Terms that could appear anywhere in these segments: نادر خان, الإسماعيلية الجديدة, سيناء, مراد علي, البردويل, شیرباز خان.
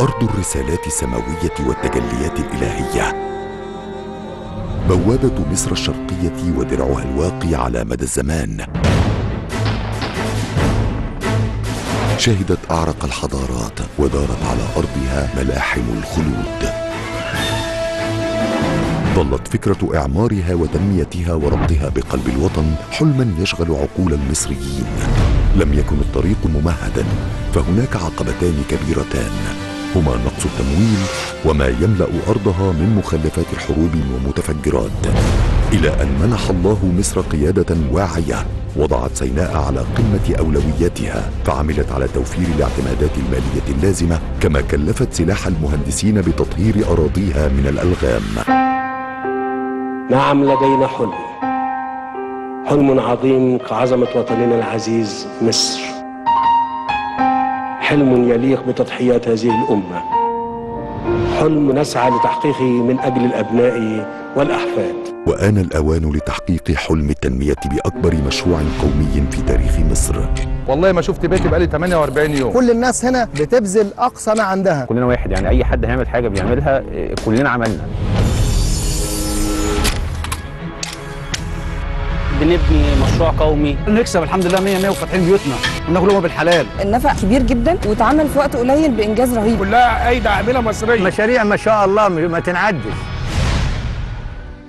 أرض الرسالات السماوية والتجليات الإلهية، بوابة مصر الشرقية ودرعها الواقي على مدى الزمان. شهدت أعرق الحضارات ودارت على أرضها ملاحم الخلود. ظلت فكرة إعمارها وتنميتها وربطها بقلب الوطن حلما يشغل عقول المصريين. لم يكن الطريق ممهدا، فهناك عقبتان كبيرتان هما نقص التمويل وما يملأ أرضها من مخلفات الحروب ومتفجرات، إلى أن منح الله مصر قيادة واعية وضعت سيناء على قمة أولوياتها، فعملت على توفير الاعتمادات المالية اللازمة، كما كلفت سلاح المهندسين بتطهير أراضيها من الألغام. نعم، لدينا حلم عظيم كعظمة وطننا العزيز مصر، حلم يليق بتضحيات هذه الأمة، حلم نسعى لتحقيقه من أجل الأبناء والأحفاد. وآن الأوان لتحقيق حلم التنمية بأكبر مشروع قومي في تاريخ مصر. والله ما شفت بيتي بقالي 48 يوم. كل الناس هنا بتبذل أقصى ما عندها، كلنا واحد، يعني أي حد هيعمل حاجة بيعملها كلنا عملنا. بنبني مشروع قومي نكسب الحمد لله 100 وفاتحين بيوتنا وناكل لقمه بالحلال. النفع كبير جدا واتعمل في وقت قليل بانجاز رهيب، كلها ايدي عامله مصريه، مشاريع ما شاء الله ما تنعدش.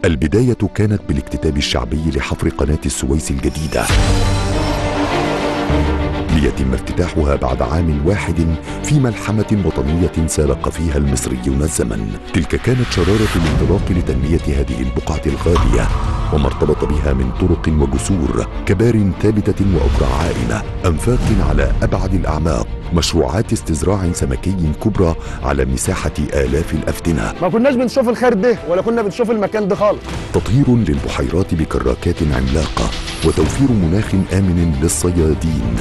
البدايه كانت بالاكتتاب الشعبي لحفر قناه السويس الجديده، ليتم افتتاحها بعد عام واحد في ملحمة وطنية سابق فيها المصريون الزمن. تلك كانت شرارة الانطلاق لتنمية هذه البقعة الغالية وما ارتبط بها من طرق وجسور، كبار ثابتة وأقراع عائمة، أنفاق على أبعد الأعماق، مشروعات استزراع سمكي كبرى على مساحة آلاف الأفتنة. ما كناش بنشوف الخير ده ولا كنا بنشوف المكان ده خالص. تطهير للبحيرات بكراكات عملاقة وتوفير مناخ آمن للصيادين،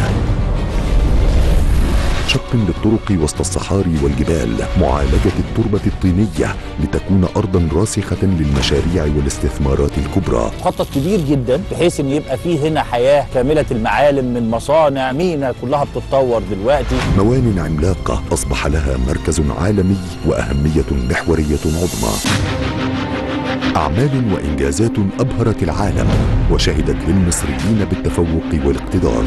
شق للطرق وسط الصحاري والجبال، معالجة التربة الطينية لتكون أرضا راسخة للمشاريع والاستثمارات الكبرى. مخطط كبير جدا بحيث إن يبقى فيه هنا حياة كاملة المعالم من مصانع، مينا كلها بتتطور دلوقتي. موانئ عملاقة أصبح لها مركز عالمي وأهمية محورية عظمى. أعمال وإنجازات أبهرت العالم وشهدت للمصريين بالتفوق والاقتدار.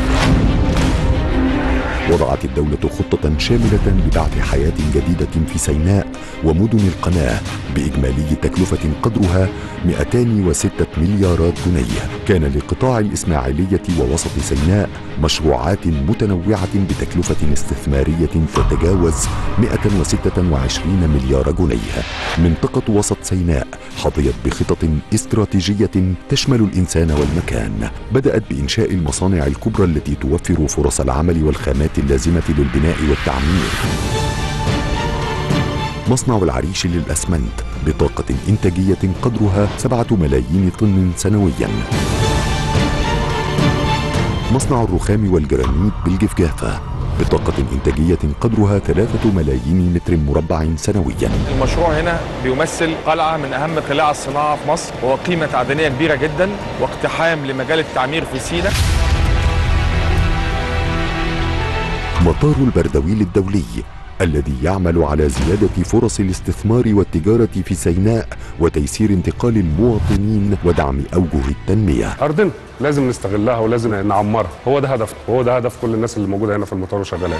وضعت الدولة خطة شاملة لبعث حياة جديدة في سيناء ومدن القناة بإجمالي تكلفة قدرها 206 مليارات جنيه. كان لقطاع الإسماعيلية ووسط سيناء مشروعات متنوعة بتكلفة استثمارية تتجاوز 126 مليار جنيه. منطقة وسط سيناء حظيت بخطط استراتيجية تشمل الإنسان والمكان، بدأت بإنشاء المصانع الكبرى التي توفر فرص العمل والخامات اللازمة للبناء والتعمير. مصنع العريش للأسمنت بطاقة إنتاجية قدرها 7 ملايين طن سنوياً. مصنع الرخام والجرانيت بالجفجافة بطاقة إنتاجية قدرها 3 ملايين متر مربع سنوياً. المشروع هنا بيمثل قلعة من أهم قلاع الصناعة في مصر، وهو قيمة معدنية كبيرة جداً واقتحام لمجال التعمير في سيناء. مطار البردويل الدولي الذي يعمل على زيادة فرص الاستثمار والتجارة في سيناء وتيسير انتقال المواطنين ودعم أوجه التنمية. أرضنا لازم نستغلها ولازم نعمرها، هو ده هدفنا، هو ده هدف كل الناس اللي موجودة هنا في المطار وشغالة.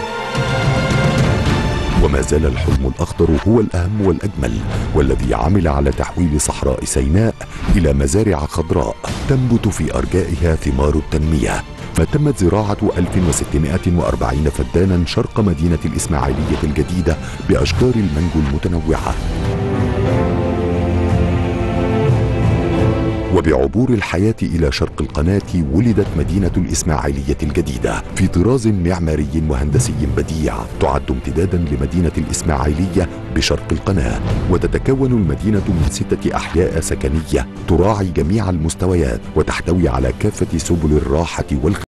وما زال الحلم الأخضر هو الأهم والأجمل، والذي عمل على تحويل صحراء سيناء إلى مزارع خضراء تنبت في أرجائها ثمار التنمية. فتمت زراعة 1640 فدانا شرق مدينة الإسماعيلية الجديدة بأشجار المانجو المتنوعة، وبعبور الحياة إلى شرق القناة ولدت مدينة الإسماعيلية الجديدة في طراز معماري وهندسي بديع، تعد امتدادا لمدينة الإسماعيلية بشرق القناة. وتتكون المدينة من 6 أحياء سكنية تراعي جميع المستويات وتحتوي على كافة سبل الراحة والخدمة.